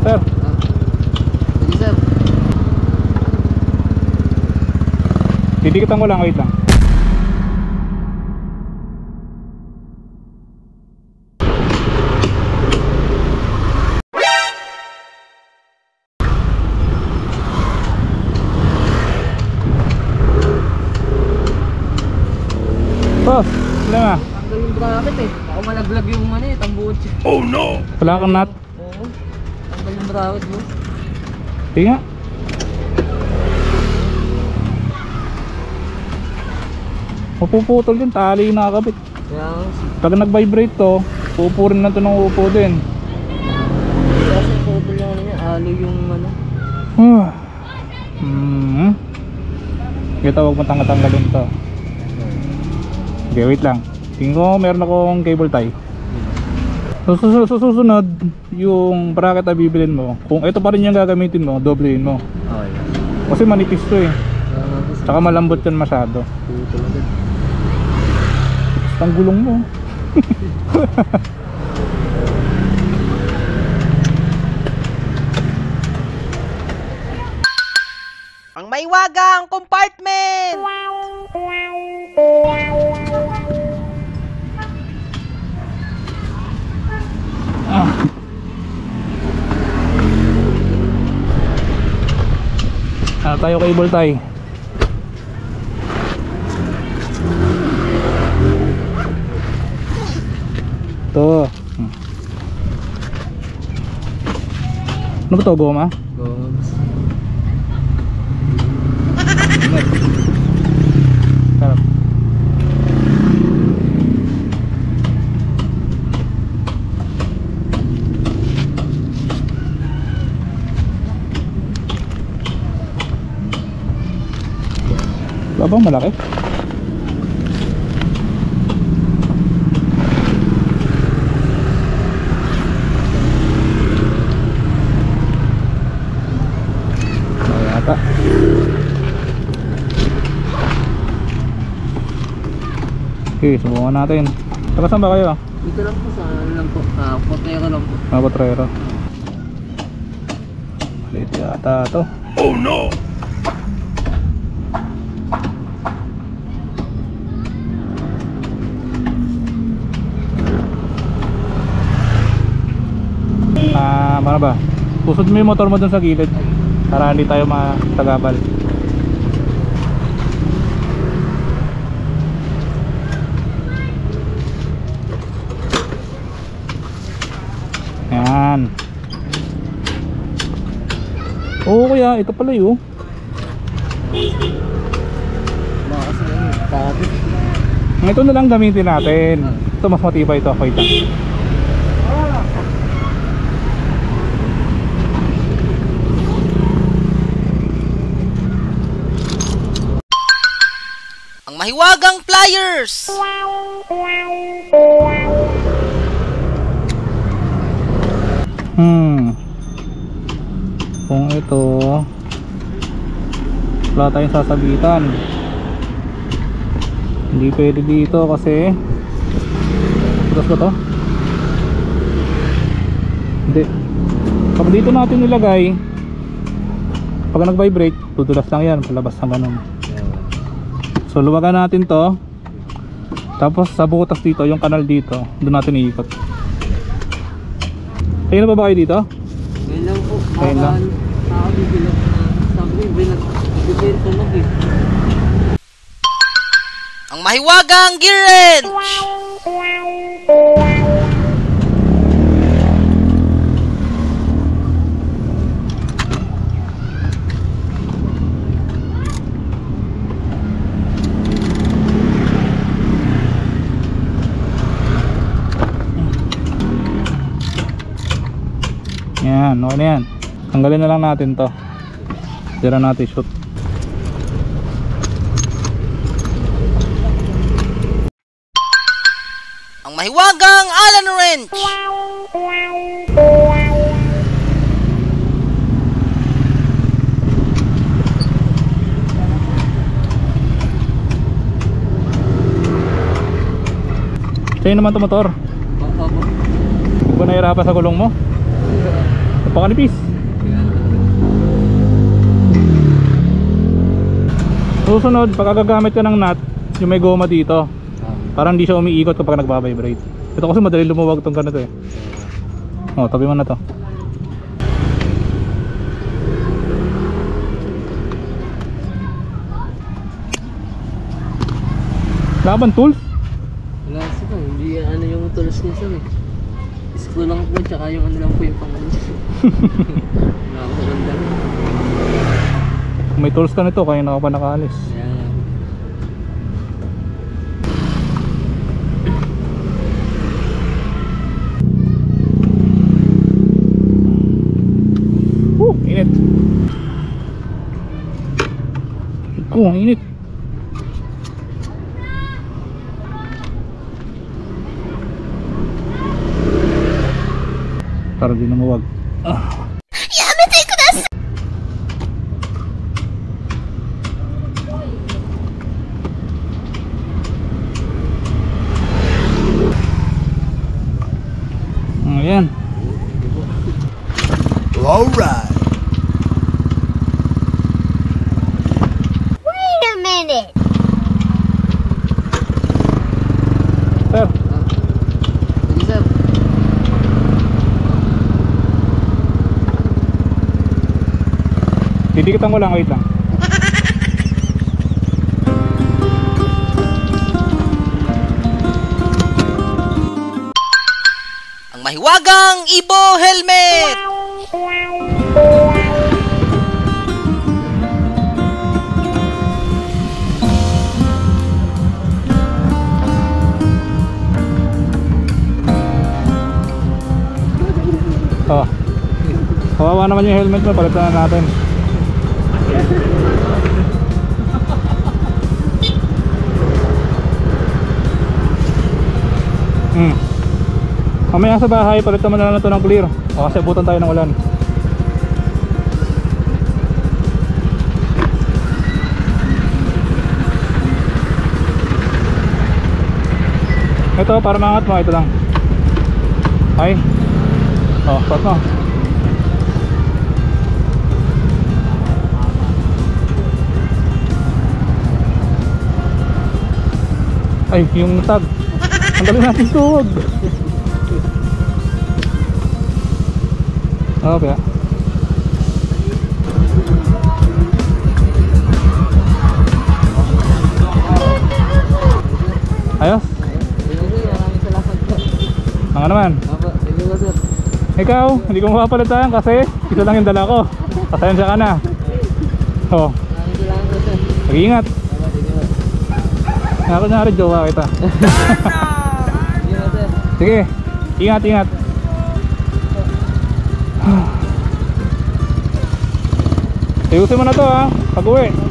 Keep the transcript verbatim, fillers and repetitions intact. Sir. Jadi sir. Didikit lang, wait lang. Boss, wala nga. Tanggal yung bracket eh. Baka malaglag yung ano eh, tambuod siya. Oh no! Wala kang nut? Oo. Tanggal yung bracket mo. Hindi nga. Mapuputol din, tali yung nakakabit. Kaya nga. Pag nag-vibrate to, pupurin na to ng upo din. Kasi pupul yung ano niya, alo yung ano. Hmm. Ito, huwag mo tanggatanggalin to. Okay, wait lang. Tingin ko meron akong cable tie. So, susunod yung bracket na bibilin mo. Kung ito pa rin yung gagamitin mo, doblein mo. Kasi manipis to eh. Tsaka malambot yun masyado. Ang gulong mo. Ang may wagang compartment! Ah. Ah, tayo cable tie. Ito. Ano ba ito? Goma? Goma. Abang malaki. Malata. Okay, subukan natin. Taka saan ba kayo? Dito lang po sa ano lang po, ah, potrero lang po. Ah, potrero. Malit yata to. Oh no! Ano ba? Pusod mo yung motor mo dun sa gilid para hindi tayo matagabal. Ayan. Oo kaya, ito pala yun. Ito na lang gamitin natin. Ito mas matibay ito. Okay lang. Mahiwagang pliers. Hmm. Kung ito wala tayong sasabitan. Hindi pwede dito kasi putas ba to? Hindi. Kapag dito natin nilagay, pag nag-vibrate, tutulas lang yan, palabas ng ganun. So luwagan natin to. Tapos sa butas dito, yung kanal dito, doon natin iikot. Ayun na ba ba kayo dito? Ayun lang po. Ayun lang. Nakabibilag na. Nakabibilag. Nakabibilag tunog eh. Ang mahiwagang gear wrench! Yan, okay na yan. Tanggalin na lang natin to. Diyan natin shoot. Ang mahiwagang Allen wrench. Sa'yo naman to motor. Huwag ba nahirapan sa gulong mo? Kepakan tipis. Susunod, pag gagamit ka ng nut, yung may goma dito, parang di siya umiikot kapag nagbabibrate. Ito kasi madali lumuwag itong ganito eh. O, tabi mo na to. Laban tools? Wala sila, hindi ano yung tools niya sila eh. Screw lang po, tsaka yung ano lang po yung pangalan siya. Wala ko lang dami. Kung may tools ka nito, kaya na ka pa nakaalis. Yan. Woo! Init! Ikaw, ang init! Para din namuwag. Ah. Ayan. Alright. Wait a minute. Sir. Sir. Didikitan ko lang, wait lang. Mahiwagang Ibo Helmet! Oh. Kawawa naman yung helmet mo, palitan na natin. Hmm. Mamaya sa bahay, palit naman na lang ito ng clear. O, kasi abutan tayo ng ulan. Ito, para maangat mo, ito lang. Ay. O, start mo. Ay, yung tag. Ang dali natin suod. Okay. Ayos? Mga naman? Ikaw, hindi ko mapapalitan kasi isa lang yung dala ko. Pasensya ka na. Oo. Mag-ingat. Ako na rin, jowa kita. Sige, ingat, ingat. Ayusin mo na to ha, pag-uwi.